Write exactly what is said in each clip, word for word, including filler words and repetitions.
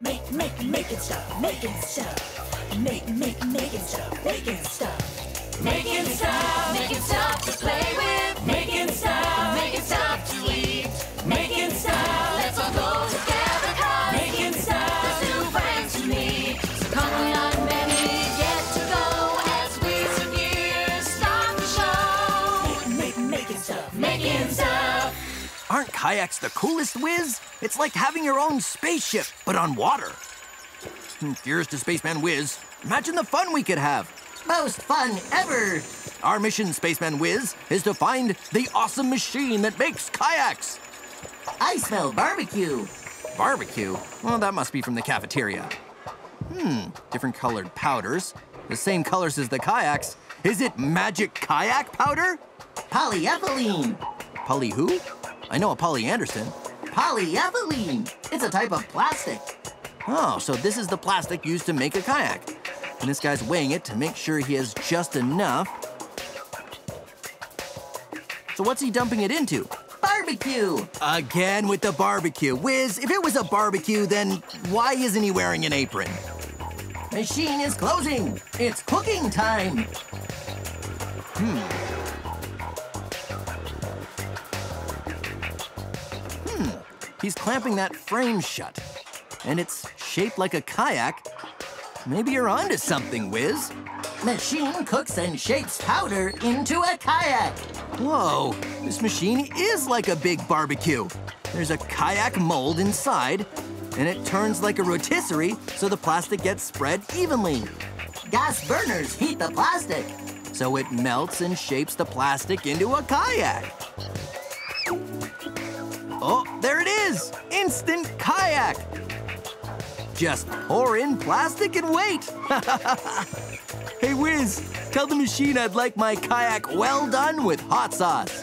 Make, make, make it stop, make it stop. Make, make, make it stop, make it stop. Make it stop, make it stop to play with. Make it stop, make it stop to eat. Make it stop, let's all go together, cause make it stop, there's new friends you need. So come on, many yet to go as we disappear. Stop the show. Make, make, make it stop, make it stop. Aren't kayaks the coolest, Wiz? It's like having your own spaceship, but on water. Dearest to Spaceman Wiz, imagine the fun we could have. Most fun ever. Our mission, Spaceman Wiz, is to find the awesome machine that makes kayaks. I smell barbecue. Barbecue? Well, that must be from the cafeteria. Hmm, different colored powders, the same colors as the kayaks. Is it magic kayak powder? Polyethylene. Poly who? I know a Polly Anderson. Polyethylene! It's a type of plastic. Oh, so this is the plastic used to make a kayak. And this guy's weighing it to make sure he has just enough. So what's he dumping it into? Barbecue! Again with the barbecue. Wiz, if it was a barbecue, then why isn't he wearing an apron? Machine is closing. It's cooking time. Hmm. He's clamping that frame shut, and it's shaped like a kayak. Maybe you're onto something, Wiz. Machine cooks and shapes powder into a kayak. Whoa, this machine is like a big barbecue. There's a kayak mold inside, and it turns like a rotisserie so the plastic gets spread evenly. Gas burners heat the plastic. So it melts and shapes the plastic into a kayak. Oh, there it is! Instant kayak! Just pour in plastic and wait! Hey, Wiz, tell the machine I'd like my kayak well done with hot sauce.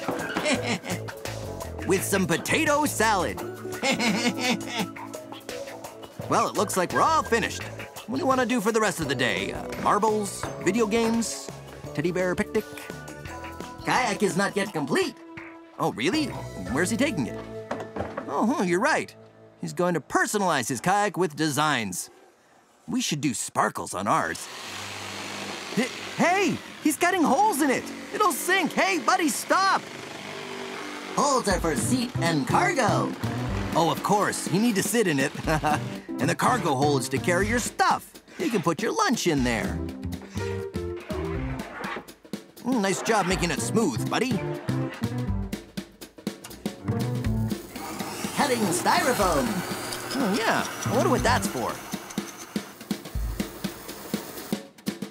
With some potato salad. Well, it looks like we're all finished. What do you want to do for the rest of the day? Uh, marbles, video games, teddy bear picnic? Kayak is not yet complete. Oh, really? Where's he taking it? Oh, you're right. He's going to personalize his kayak with designs. We should do sparkles on ours. Hey, he's cutting holes in it. It'll sink. Hey, buddy, stop. Holes are for seat and cargo. Oh, of course. You need to sit in it. And the cargo hole is to carry your stuff. You can put your lunch in there. Mm, nice job making it smooth, buddy. Cutting styrofoam. Oh, yeah. I wonder what that's for.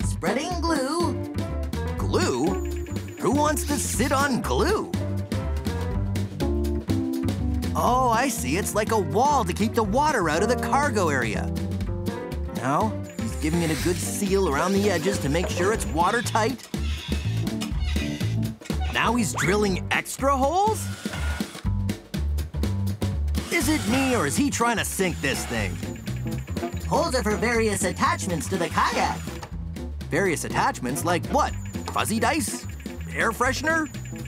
Spreading glue. Glue? Who wants to sit on glue? Oh, I see. It's like a wall to keep the water out of the cargo area. Now, he's giving it a good seal around the edges to make sure it's watertight. Now he's drilling extra holes? Is it me, or is he trying to sink this thing? Holes are for various attachments to the kayak. Various attachments like what? Fuzzy dice? Air freshener?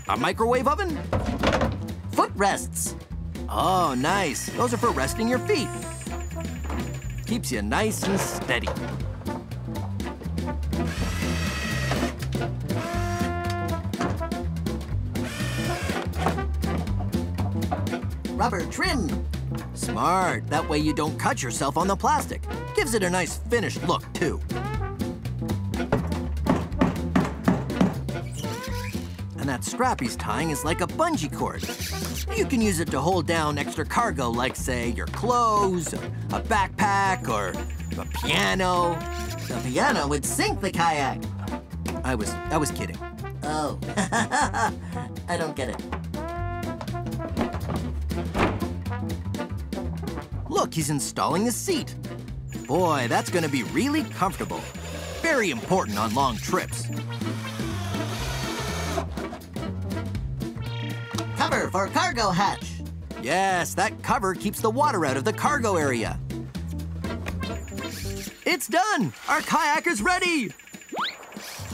A microwave oven? Foot rests. Oh, nice. Those are for resting your feet. Keeps you nice and steady. Rubber trim. Smart. That way you don't cut yourself on the plastic. Gives it a nice finished look, too. And that strap he's tying is like a bungee cord. You can use it to hold down extra cargo, like, say, your clothes, or a backpack, or a piano. The piano would sink the kayak. I was, I was kidding. Oh. I don't get it. Look, he's installing a seat. Boy, that's gonna be really comfortable. Very important on long trips. Cover for cargo hatch. Yes, that cover keeps the water out of the cargo area. It's done! Our kayak is ready!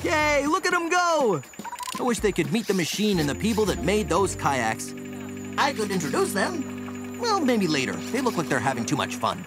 Yay, look at him go! I wish they could meet the machine and the people that made those kayaks. I could introduce them. Well, maybe later. They look like they're having too much fun.